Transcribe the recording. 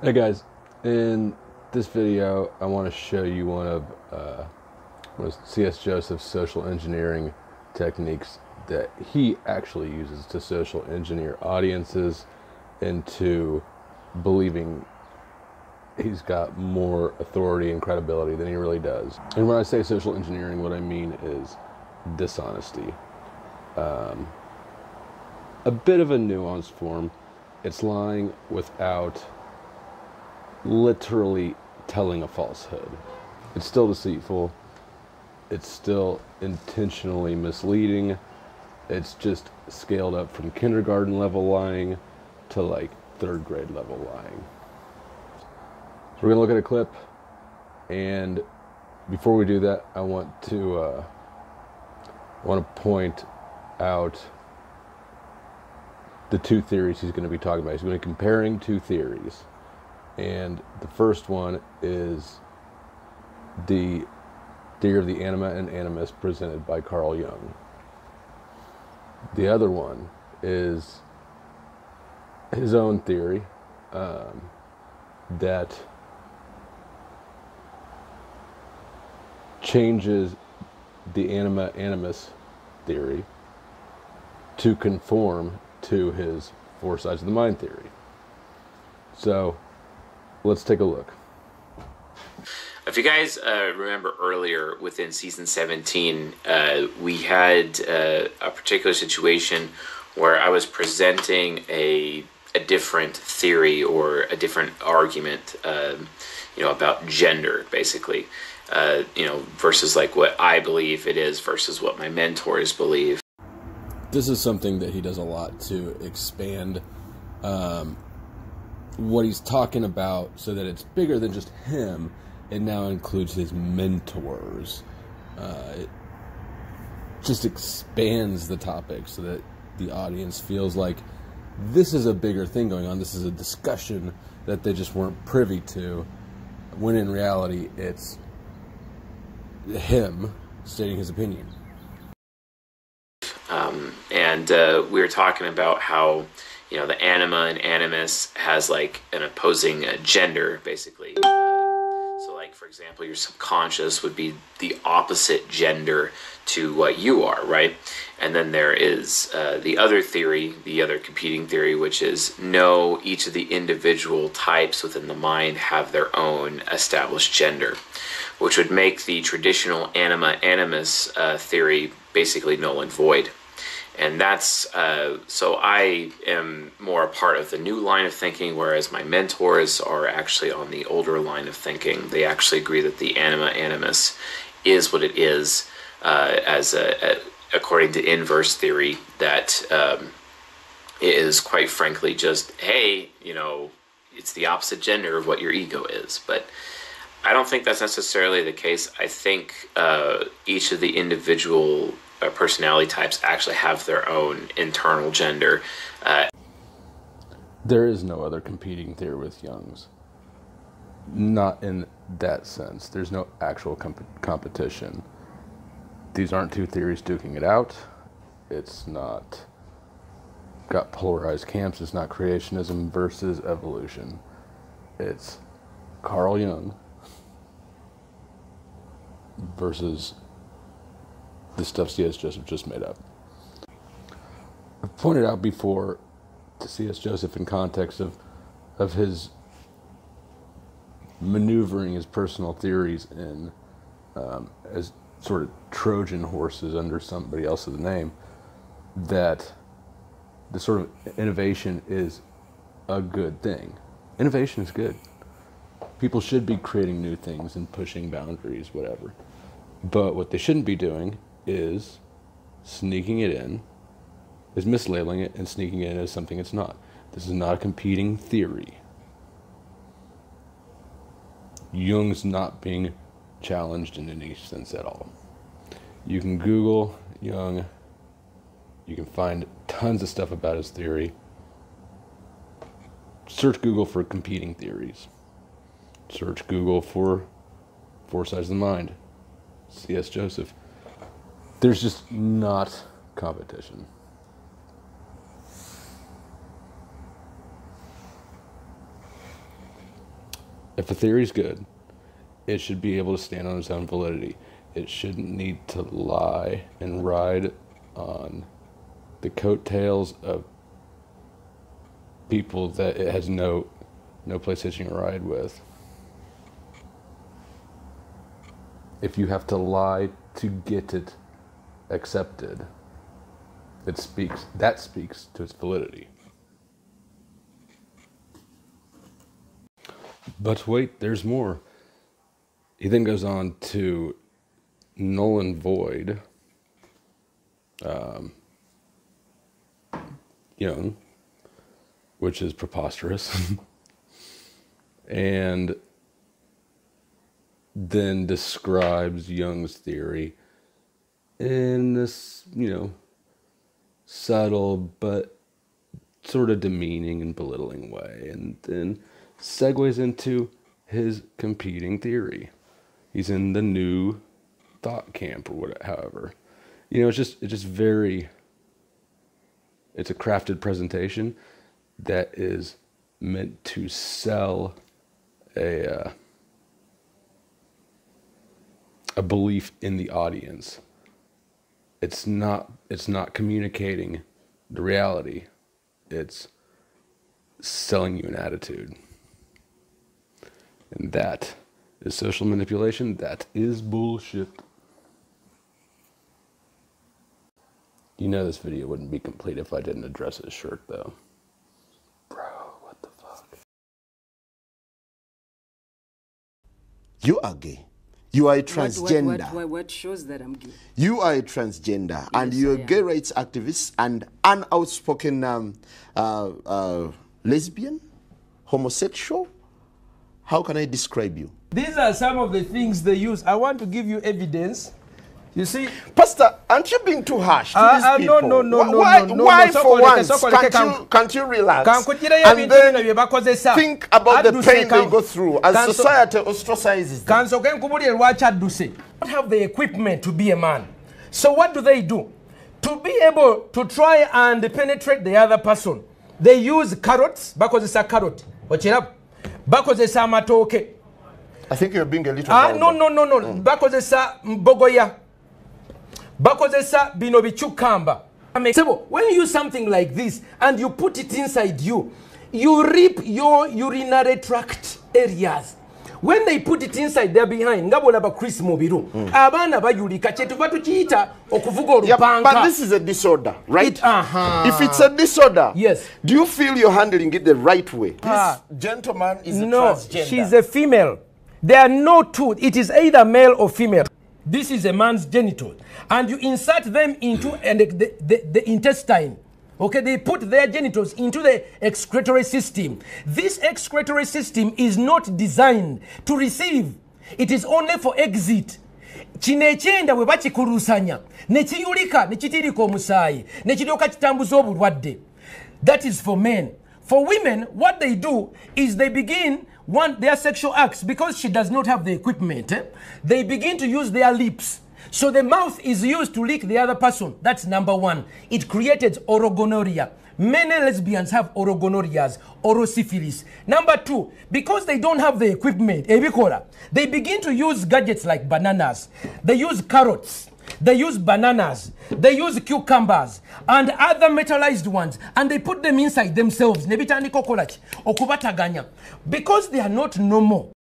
Hey guys, in this video I want to show you one of C.S. Joseph's social engineering techniques that he actually uses to social engineer audiences into believing he's got more authority and credibility than he really does. And when I say social engineering, what I mean is dishonesty. A bit of a nuanced form. It's lying without literally telling a falsehood. It's still deceitful. It's still intentionally misleading. It's just scaled up from kindergarten level lying to like third grade level lying. So we're gonna look at a clip, and before we do that, I want to point out the two theories he's going to be talking about. He's going to be comparing two theories. And the first one is the theory of the anima and animus presented by Carl Jung. The other one is his own theory that changes the anima-animus theory to conform to his Four Sides of the Mind theory. So let's take a look. If you guys remember earlier within season 17, we had a particular situation where I was presenting a different theory or a different argument, about gender, basically, versus like what I believe it is versus what my mentors believe. This is something that he does a lot to expand what he's talking about so that it's bigger than just him. It now includes his mentors. It just expands the topic so that the audience feels like this is a bigger thing going on. This is a discussion that they just weren't privy to, when in reality it's him stating his opinion. We were talking about how, the anima and animus has like an opposing gender, basically. So like, for example, your subconscious would be the opposite gender to what you are, right? And then there is the other theory, the other competing theory, which is no, each of the individual types within the mind have their own established gender, which would make the traditional anima-animus theory basically null and void. And that's, so I am more a part of the new line of thinking, whereas my mentors are actually on the older line of thinking. They actually agree that the anima-animus is what it is, according to inverse theory, that it is quite frankly just, hey, it's the opposite gender of what your ego is. But I don't think that's necessarily the case. I think each of the individual personality types actually have their own internal gender. There is no other competing theory with Jung's. Not in that sense. There's no actual competition. These aren't two theories duking it out. It's not got polarized camps. It's not creationism versus evolution. It's Carl Jung versus the stuff C.S. Joseph just made up. I've pointed out before to C.S. Joseph in context of his maneuvering his personal theories in as sort of Trojan horses under somebody else's name, that the sort of innovation is a good thing. Innovation is good. People should be creating new things and pushing boundaries, whatever. But what they shouldn't be doing is sneaking it in, is mislabeling it and sneaking it in as something it's not. This is not a competing theory. Jung's not being challenged in any sense at all. You can Google Jung. You can find tons of stuff about his theory. Search Google for competing theories. Search Google for Four Sides of the Mind, C.S. Joseph. There's just not competition. If a theory is good, it should be able to stand on its own validity. It shouldn't need to lie and ride on the coattails of people that it has no place hitching a ride with. If you have to lie to get it accepted, that speaks to its validity. But wait, there's more. He then goes on to null and void Jung, which is preposterous, and then describes Jung's theory in this, subtle but sort of demeaning and belittling way, and then segues into his competing theory. He's in the new thought camp or whatever. However, it's just very, it's a crafted presentation that is meant to sell a belief in the audience. It's not communicating the reality. It's selling you an attitude. And that is social manipulation. That is bullshit. This video wouldn't be complete if I didn't address his shirt, though. Bro, what the fuck? You are gay. You are a transgender. What shows that I'm gay? You are a transgender, yes, and you're a gay rights activist and an outspoken lesbian, homosexual. How can I describe you? These are some of the things they use. I want to give you evidence. You see, Pastor, aren't you being too harsh to these people? No. Why for once can't you relax and then think about the pain they go through as society ostracizes them? Don't have the equipment to be a man. So what do? To be able to try and penetrate the other person, they use carrots, because it's a carrot. Bakozesa matoke. I think you're being a little vulgar. No. Bakozesa mbogoya. Bakozesa binobichukamba. When you use something like this and you put it inside you, you rip your urinary tract areas. When they put it inside, they're behind. But this is a disorder, right? If it's a disorder, yes. Do you feel you're handling it the right way? This gentleman is a transgender. She's a female. There are no two. It is either male or female. This is a man's genital. And you insert them into the intestine. Okay, they put their genitals into the excretory system. This excretory system is not designed to receive. It is only for exit. Chinechenda webachikurusanya. Nechiyulika, nechitiriko musai. Nechidoka chitambuzobu wadde. That is for men. For women, what they do is they begin their sexual acts, because she does not have the equipment. They begin to use their lips. So the mouth is used to lick the other person. That's number one. It created orogonoria. Many lesbians have orogonorias, orosyphilis. Number two, because they don't have the equipment, they begin to use gadgets like bananas. They use carrots. They use bananas. They use cucumbers and other metallized ones. And they put them inside themselves. Because they are not normal.